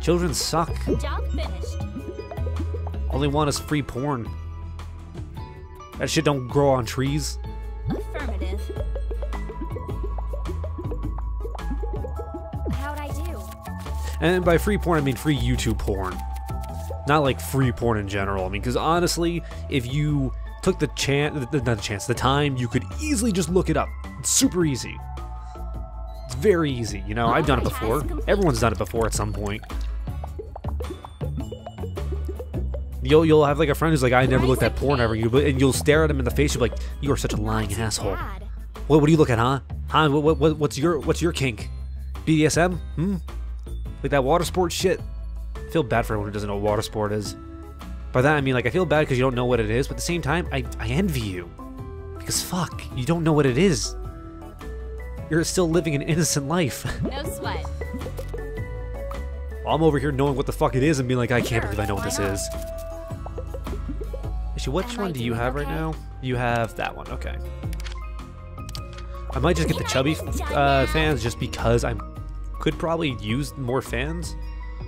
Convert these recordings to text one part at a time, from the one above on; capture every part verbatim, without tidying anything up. Children suck. Job finished. All they want is free porn. That shit don't grow on trees. Affirmative. How'd I do? And by free porn, I mean free YouTube porn. Not like free porn in general. I mean, because honestly, if you took the chance, not the chance, the time, you could easily just look it up. It's super easy. It's very easy. You know, I've done it before. Everyone's done it before at some point. You'll, you'll have like a friend who's like, I never looked at porn ever, and you'll stare at him in the face. You're like, you are such a lying asshole. What, what do you look at, huh? Huh? What, what, what's your, what's your kink? B D S M? Hmm? Like that water sport shit? I feel bad for everyone who doesn't know what water sport is. By that I mean, like, I feel bad because you don't know what it is, but at the same time, I, I envy you. Because fuck, you don't know what it is. You're still living an innocent life. No sweat. I'm over here knowing what the fuck it is and being like, I can't believe I know what this is. Actually, which one do you have right now? You have that one, okay. I might just get the chubby uh, fans just because I could probably use more fans.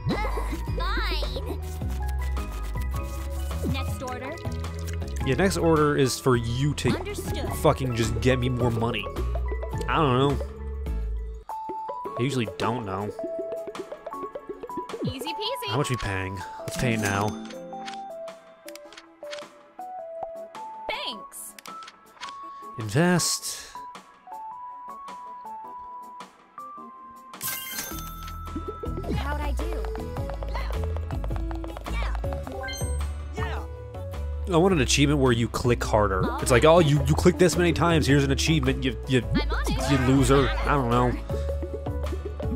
Fine. Next order. Yeah, next order is for you to Understood. fucking just get me more money. I don't know. I usually don't know. Easy peasy. How much we paying? Let's pay it now. Thanks. Invest. How'd I do? I want an achievement where you click harder. It's like, oh, you, you click this many times, here's an achievement, you you, you loser. I don't know.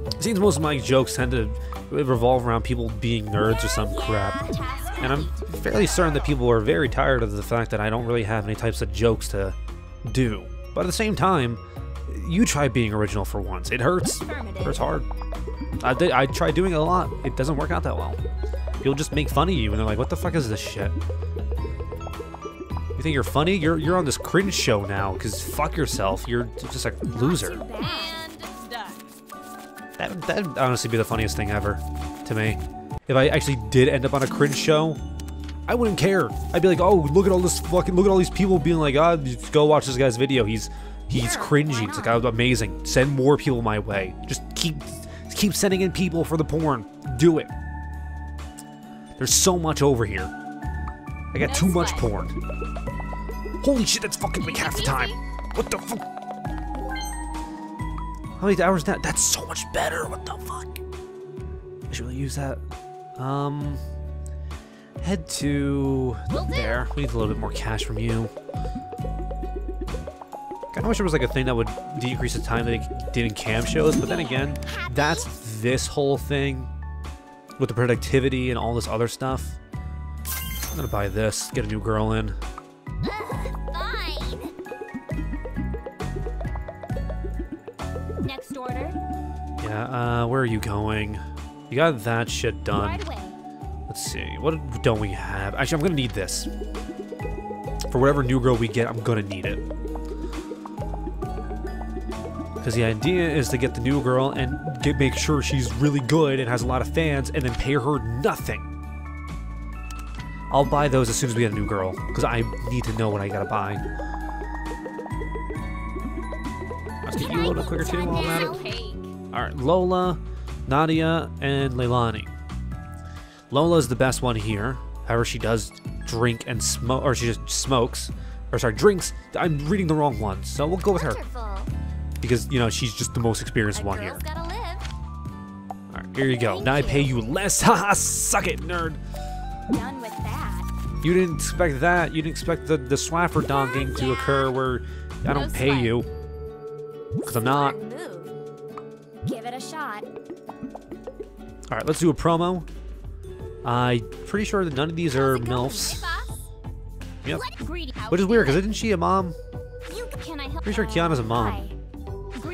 It seems most of my jokes tend to revolve around people being nerds or some crap. And I'm fairly certain that people are very tired of the fact that I don't really have any types of jokes to do. But at the same time, you try being original for once. It hurts. It hurts hard. I, did, I tried doing it a lot. It doesn't work out that well. People just make fun of you, and they're like, what the fuck is this shit? You think you're funny? You're you're on this cringe show now, because fuck yourself. You're just a loser. That that'd honestly be the funniest thing ever to me. If I actually did end up on a cringe show, I wouldn't care. I'd be like, oh, look at all this fucking, look at all these people being like, ah, oh, go watch this guy's video. He's he's cringy. It's like, oh, amazing. Send more people my way. Just keep keep sending in people for the porn. Do it. There's so much over here. I got too much porn. Holy shit, that's fucking like half the time. What the fuck? How many hours now? That's so much better. What the fuck? I should really use that. Um, head to there. We need a little bit more cash from you. I wish there was like a thing that would decrease the time that it did in cam shows, but then again, that's this whole thing with the productivity and all this other stuff. I'm gonna buy this. Get a new girl in. Fine. Next order. Yeah. Uh, where are you going? You got that shit done. Right away. Let's see. What don't we have? Actually, I'm gonna need this for whatever new girl we get. I'm gonna need it because the idea is to get the new girl and get make sure she's really good and has a lot of fans, and then pay her nothing. I'll buy those as soon as we get a new girl, because I need to know what I gotta buy. Let's get you a little quicker too while I'm at it. Alright, Lola, Nadia, and Leilani. Lola's the best one here. However, she does drink and smoke, or she just smokes. Or sorry, drinks. I'm reading the wrong one, so we'll go with her. Because, you know, she's just the most experienced one here. Alright, here you go. Now I pay you less. Haha, suck it, nerd. Done with that. You didn't expect that. You didn't expect the, the swaffer donking to occur where I don't pay you. Because I'm not. Give it a shot. Alright, let's do a promo. I'm pretty sure that none of these are MILFs. Yep. Which is weird, because isn't she a mom? Pretty sure Kiana's a mom.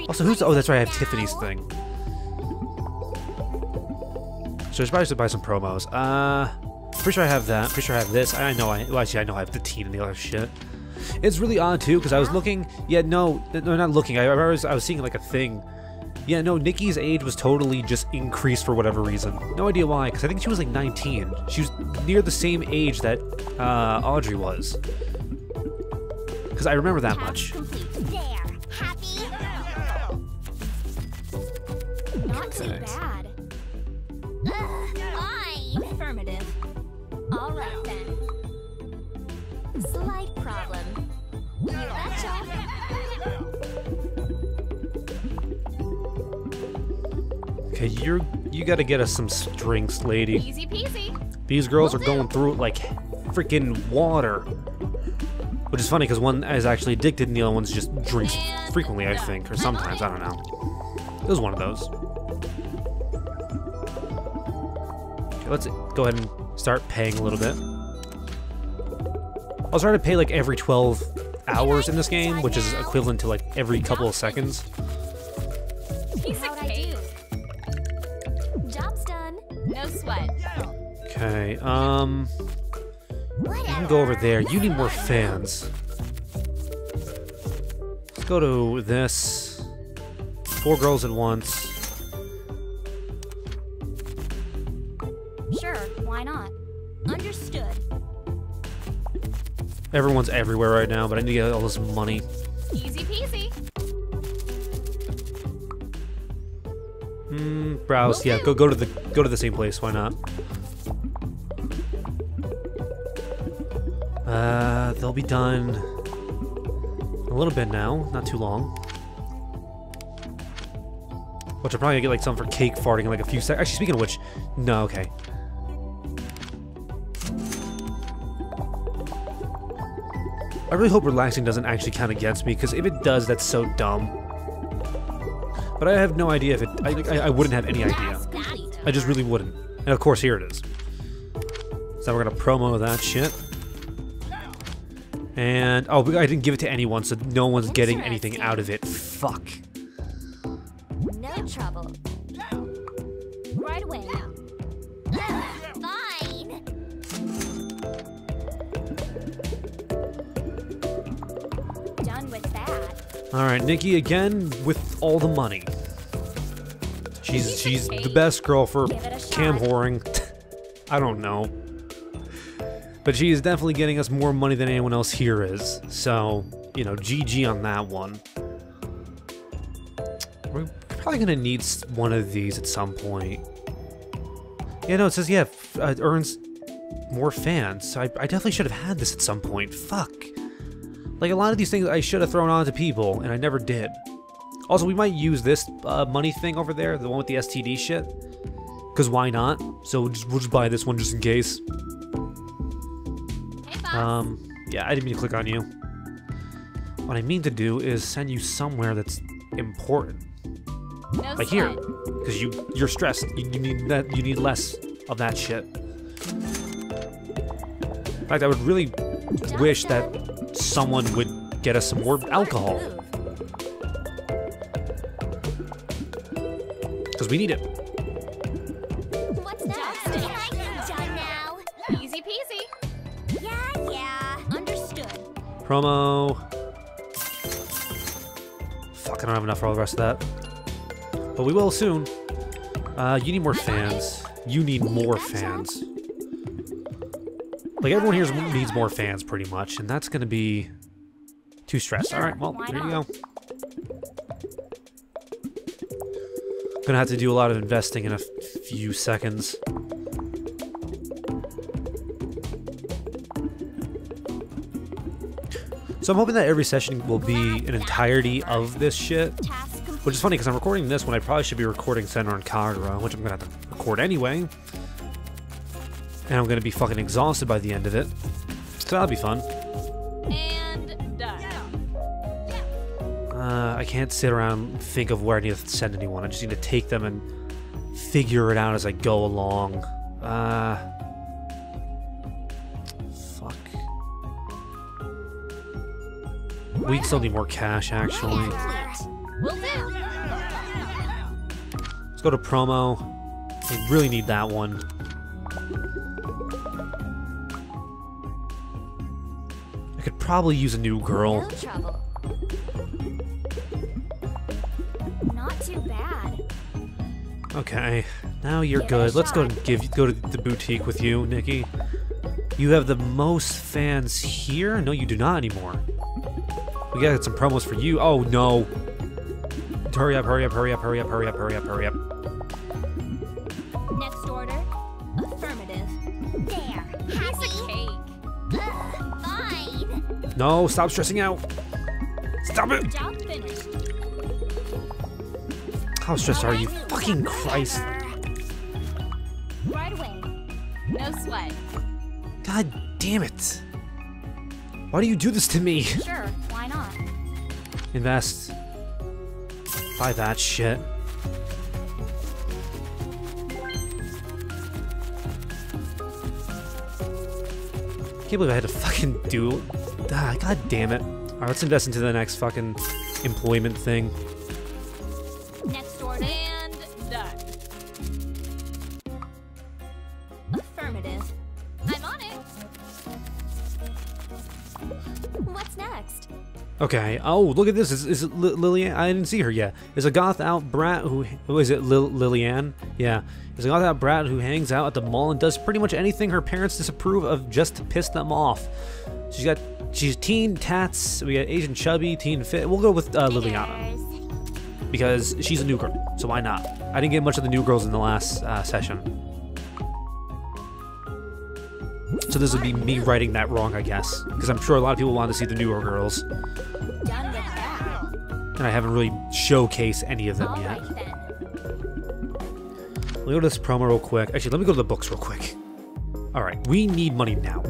Also, who's. Oh, that's right, I have Tiffany's thing. So I should probably buy some promos. Uh. Pretty sure I have that. Pretty sure I have this. I know I. Well, actually, I know I have the teen and the other shit. It's really odd too, because I was looking. Yeah, no, no, not looking. I, I was. I was seeing like a thing Yeah, no, Nikki's age was totally just increased for whatever reason. No idea why, because I think she was like nineteen. She was near the same age that uh, Audrey was. Because I remember that much. Not too bad. Fine. Affirmative. All right then. Slight problem. You're a job. Okay, you're you gotta get us some drinks, lady. Easy peasy. These girls Will are do. going through it like freaking water. Which is funny because one is actually addicted and the other one's just drinks and frequently, I think, or sometimes, I don't know. It was one of those. Okay, let's go ahead and start paying a little bit. I'll start to pay like every twelve hours in this game, which is equivalent to like every couple of seconds. Job's done. No sweat. Okay, um you can go over there. You need more fans. Let's go to this. Four girls at once. Sure, why not? Understood. Everyone's everywhere right now, but I need to get all this money. Easy peasy. Hmm, browse. Yeah, go go to the go to the same place. Why not? Uh, they'll be done in a little bit now, not too long. Which I'm probably gonna get like some for cake farting in like a few seconds. Actually, speaking of which, no, okay. I really hope relaxing doesn't actually count against me, because if it does, that's so dumb. But I have no idea if it. I, I, I wouldn't have any idea. I just really wouldn't. And of course, here it is. So we're gonna promo that shit. And, oh, I didn't give it to anyone, so no one's getting anything out of it. Fuck. No trouble. Right away. Fine. Done with that. All right, Nikki again with all the money. She's she's the best girl for cam whoring. I don't know. But she is definitely getting us more money than anyone else here is. So, you know, G G on that one. We're probably going to need one of these at some point. Yeah, no, it says, yeah, it earns more fans. So I, I definitely should have had this at some point. Fuck. Like, a lot of these things I should have thrown on to people, and I never did. Also, we might use this uh, money thing over there, the one with the S T D shit. Because why not? So we'll just, we'll just buy this one just in case. Um, yeah, I didn't mean to click on you. What I mean to do is send you somewhere that's important. No like sweat. Here, because you, you're stressed. You, you need that. You need less of that shit. In fact, I would really wish that someone would get us some more alcohol. Because we need it. What's that? Promo. Fuck, I don't have enough for all the rest of that. But we will soon. Uh, you need more fans. You need more fans. Like, everyone here needs more fans, pretty much. And that's going to be too stressed. All right, well, there you go. I'm going to have to do a lot of investing in a few seconds. So I'm hoping that every session will be an entirety of this shit, which is funny because I'm recording this when I probably should be recording Senran Kagura, which I'm going to have to record anyway, and I'm going to be fucking exhausted by the end of it, so that'll be fun. And done. Uh, I can't sit around and think of where I need to send anyone. I just need to take them and figure it out as I go along. Uh... We'd still need more cash, actually. Let's go to promo. We really need that one. I could probably use a new girl. Not too bad. Okay, now you're good. Let's go give go to the boutique with you, Nikki. You have the most fans here? No, you do not anymore. We gotta get some promos for you. Oh no! Hurry up! Hurry up! Hurry up! Hurry up! Hurry up! Hurry up! Hurry up! Next order. Affirmative. There. Happy. Piece of cake. Ugh, fine. No! Stop stressing out. Stop it! Job finished. How stressed are you? Fucking Christ! Right away. No sweat. God damn it! Why do you do this to me? Sure, why not? Invest. Buy that shit. Can't believe I had to fucking do. Ah, god damn it. Alright, let's invest into the next fucking employment thing. Next order and done. Affirmative. I'm on it. What's next? Okay. Oh, look at this. Is, is it L Lillian? I didn't see her yet. Is a goth out brat who who is it? Lil Lillian? Yeah. Is a goth out brat who hangs out at the mall and does pretty much anything her parents disapprove of just to piss them off. She's got she's teen tats. We got Asian chubby, teen fit. We'll go with uh, Liliana because she's a new girl. So why not? I didn't get much of the new girls in the last uh, session. So this would be me writing that wrong, I guess, because I'm sure a lot of people wanted to see the newer girls, and I haven't really showcased any of them All yet. Right, let me go to this promo real quick. Actually, let me go to the books real quick. All right, we need money now.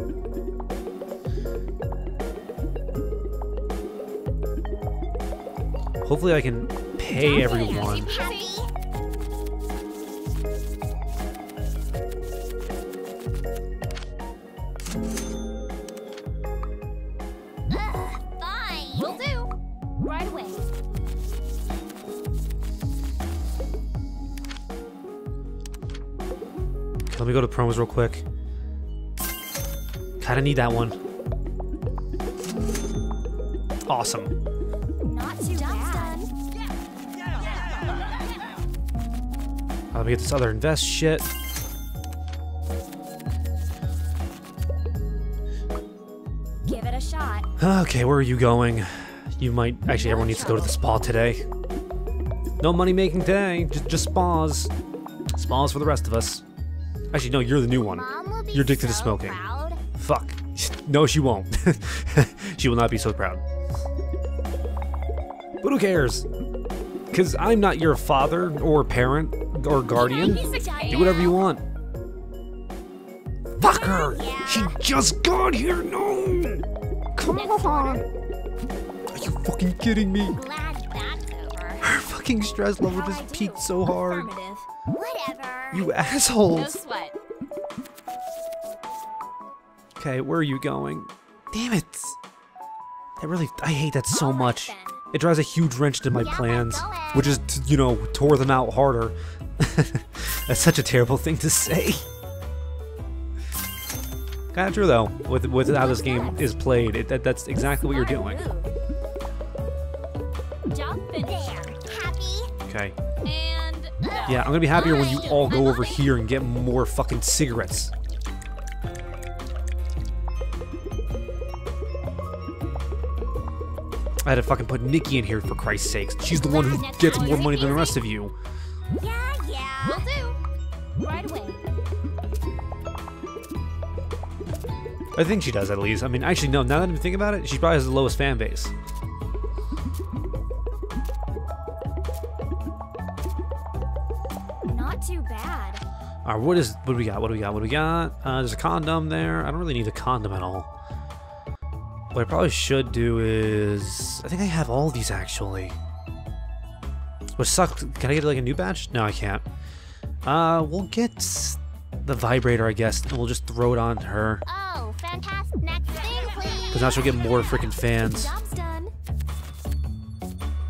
Hopefully, I can pay everyone. Let me go to promos real quick. Kinda need that one. Awesome. Not too bad. Let me get this other invest shit. Give it a shot. Okay, where are you going? You might actually everyone needs to go to the spa today. No money making today, just just spas. Spas for the rest of us. Actually, no, you're the new one. You're addicted so to smoking. Proud. Fuck. No, she won't. She will not be so proud. But who cares? Because I'm not your father or parent or guardian. Yeah, do whatever you want. Fuck her! Yeah. She just got here! No! Come Next on! Order. Are you fucking kidding me? Glad that's over. Her fucking stress level How just peaked so hard. Whatever. You assholes! No sweat. Okay, where are you going? Damn it! That really, I hate that so much. It drives a huge wrench into my yeah, plans, which is, to, you know, tore them out harder. That's such a terrible thing to say. Kinda true though, with with how this game is played, it, that that's exactly what you're doing. Okay. Yeah, I'm gonna be happier when you all go over here and get more fucking cigarettes. I had to fucking put Nikki in here for Christ's sakes. She's the one who gets more money than the rest of you. Yeah, yeah. Will do. Right away. I think she does at least. I mean, actually, no. Now that I'm thinking about it, she probably has the lowest fan base. Too bad. Alright, what is what do we got? What do we got? What do we got? Uh, there's a condom there. I don't really need a condom at all. What I probably should do is I think I have all these actually. Which sucks. Can I get like a new batch? No, I can't. Uh, we'll get the vibrator, I guess, and we'll just throw it on to her. Oh, fantastic! Next thing, please. Because now she'll get more freaking fans.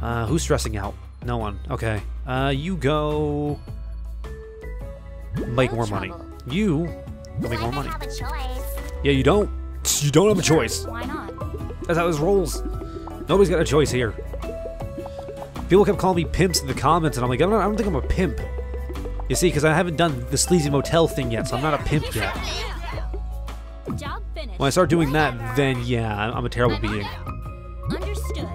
Uh, who's stressing out? No one. Okay. Uh, you go. Make no more trouble. money. You don't make I more money. Yeah, you don't. You don't have a choice. Why not? That's how this rolls. Nobody's got a choice here. People kept calling me pimps in the comments, and I'm like, I don't, I don't think I'm a pimp. You see, because I haven't done the sleazy motel thing yet, so I'm not a pimp yet. When I start doing that, then yeah, I'm a terrible being. Understood.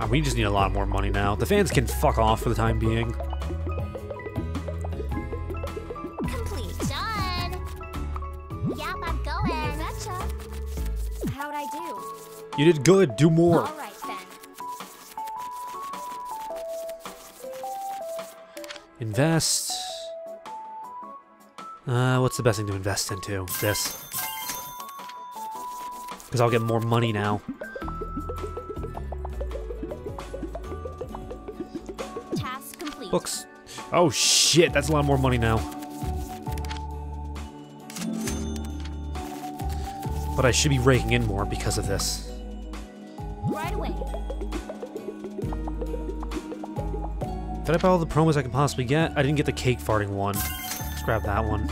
Oh, we just need a lot more money now. The fans can fuck off for the time being. Complete. Done. Yep, I'm going. Gotcha. How'd I do? You did good. Do more. All right, then. Invest. Uh, what's the best thing to invest into? This. Because I'll get more money now. Task complete. Books. Oh shit, that's a lot more money now. But I should be raking in more because of this. Right away. Did I buy all the promos I can possibly get? I didn't get the cake farting one. Grab that one.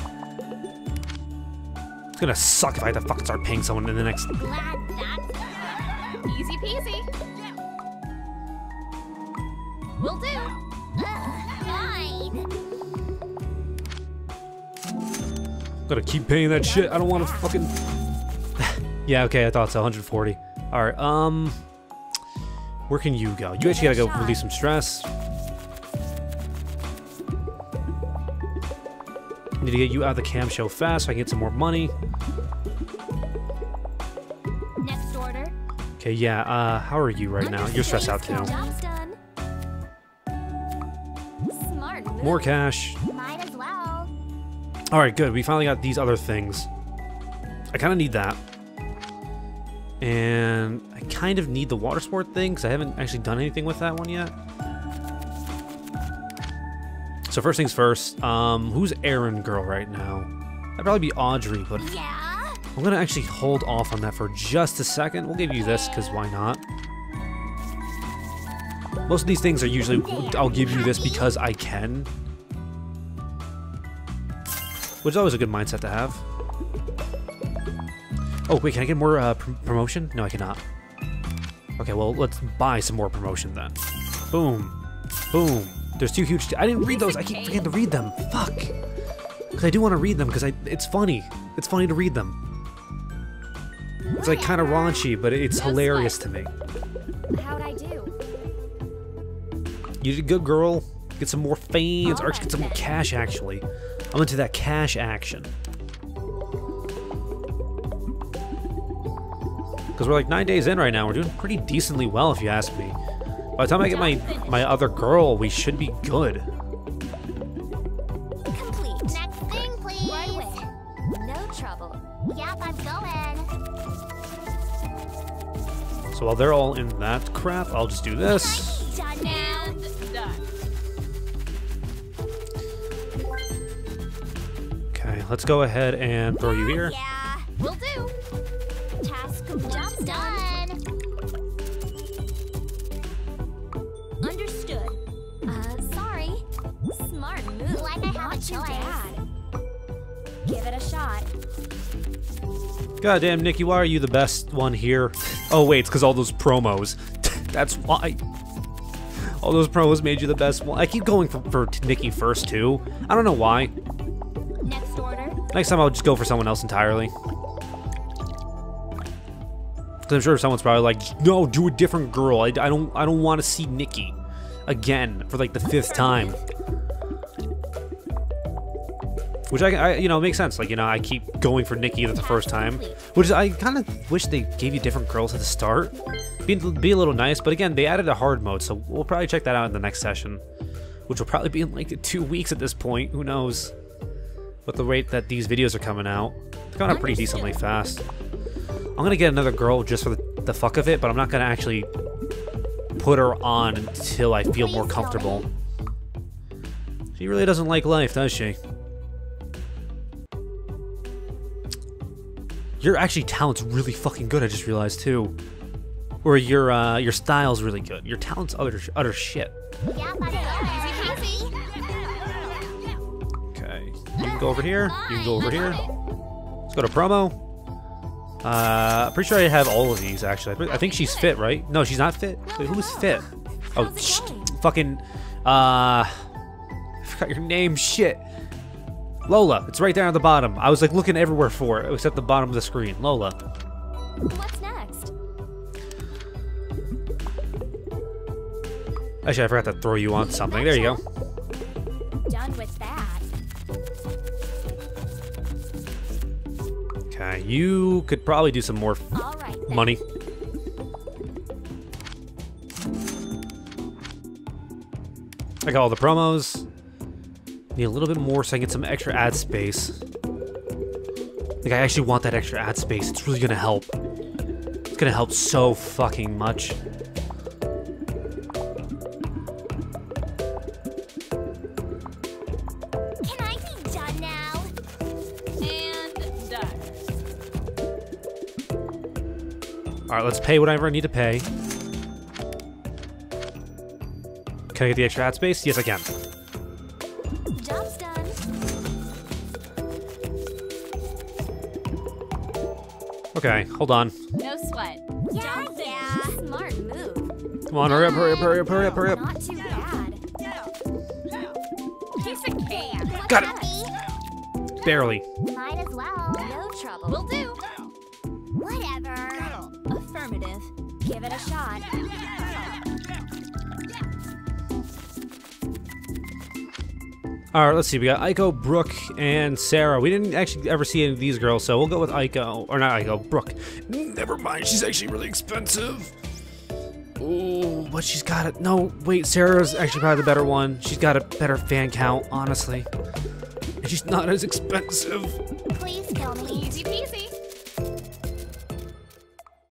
It's gonna suck if I have to fucking start paying someone in the next. Glad that's easy peasy. Will do. Fine. Gotta keep paying that shit. I don't want to fucking. Yeah. Okay. I thought so. one hundred forty. All right. Um. Where can you go? You actually gotta go release some stress. Need to get you out of the cam show fast so I can get some more money. Next order. Okay, yeah, uh, how are you right now? You're stressed out too. Smart move. More cash. Might as well. Alright, good. We finally got these other things. I kind of need that. And I kind of need the water sport thing because I haven't actually done anything with that one yet. So first things first, um, who's Errand Girl right now? That'd probably be Audrey, but yeah. I'm gonna actually hold off on that for just a second. We'll give you this, because why not? Most of these things are usually, I'll give you this because I can. Which is always a good mindset to have. Oh, wait, can I get more uh, pr promotion? No, I cannot. Okay, well, let's buy some more promotion then. Boom. Boom. There's two huge... I didn't read those. I keep forgetting to read them. Fuck. Because I do want to read them because I it's funny. It's funny to read them. It's like kind of raunchy, but it's hilarious to me. How'd I do? You did good, girl. Get some more fans. Or get some more cash, actually. I'm into that cash action. Because we're like nine days in right now. We're doing pretty decently well, if you ask me. By the time I get my my other girl, we should be good. Complete. Next thing, please. Right away. No trouble. Yep, I'm going. So while they're all in that crap, I'll just do this. Done now. Okay, let's go ahead and throw you here. Yeah, will do. Task complete. Done. Give it a shot. Goddamn, Nikki, why are you the best one here? Oh wait, it's because all those promos. That's why. All those promos made you the best one. I keep going for, for Nikki first too. I don't know why. Next order. Next time I'll just go for someone else entirely. Because I'm sure someone's probably like, no, do a different girl. I, I don't. I don't want to see Nikki again for like the fifth time. Which I, I, you know, makes sense. Like, you know, I keep going for Nikki the first time. Which is, I kind of wish they gave you different girls at the start. Be, be a little nice, but again, they added a hard mode, so we'll probably check that out in the next session. Which will probably be in like two weeks at this point. Who knows? But the rate that these videos are coming out, they're coming out pretty decently fast. I'm gonna get another girl just for the, the fuck of it, but I'm not gonna actually put her on until I feel more comfortable. She really doesn't like life, does she? Your actually talent's really fucking good, I just realized too. Or your uh, your style's really good. Your talent's utter utter shit. Okay, you can go over here. You can go over here. Let's go to promo. Uh, pretty sure I have all of these actually. I think she's fit, right? No, she's not fit. Wait, who's fit? Oh, sh fucking, uh, I forgot your name, shit. Lola, it's right down at the bottom. I was like looking everywhere for it, except the bottom of the screen. Lola. What's next? Actually, I forgot to throw you on something. There you go. Done with that. Okay, you could probably do some more All right, money. Then. I got all the promos. Need a little bit more so I can get some extra ad space. Like, I actually want that extra ad space. It's really gonna help. It's gonna help so fucking much. Can I be done now? And done. Alright, let's pay whatever I need to pay. Can I get the extra ad space? Yes, I can. Job's done. Okay, hold on. No sweat. Yeah, Job's yeah. Smart move. Come on, hurry up, hurry up, hurry up, hurry up, hurry up. Not too bad. Piece of cake. Got it. Barely. Might as well. No trouble. Will do. Whatever. Affirmative. Give it a shot. Alright, let's see. We got Aiko, Brooke, and Sarah. We didn't actually ever see any of these girls, so we'll go with Aiko. Or not Aiko, Brooke. Never mind, she's actually really expensive. Ooh, but she's got it. No, wait, Sarah's actually probably the better one. She's got a better fan count, honestly. And she's not as expensive. Please kill me. Easy peasy.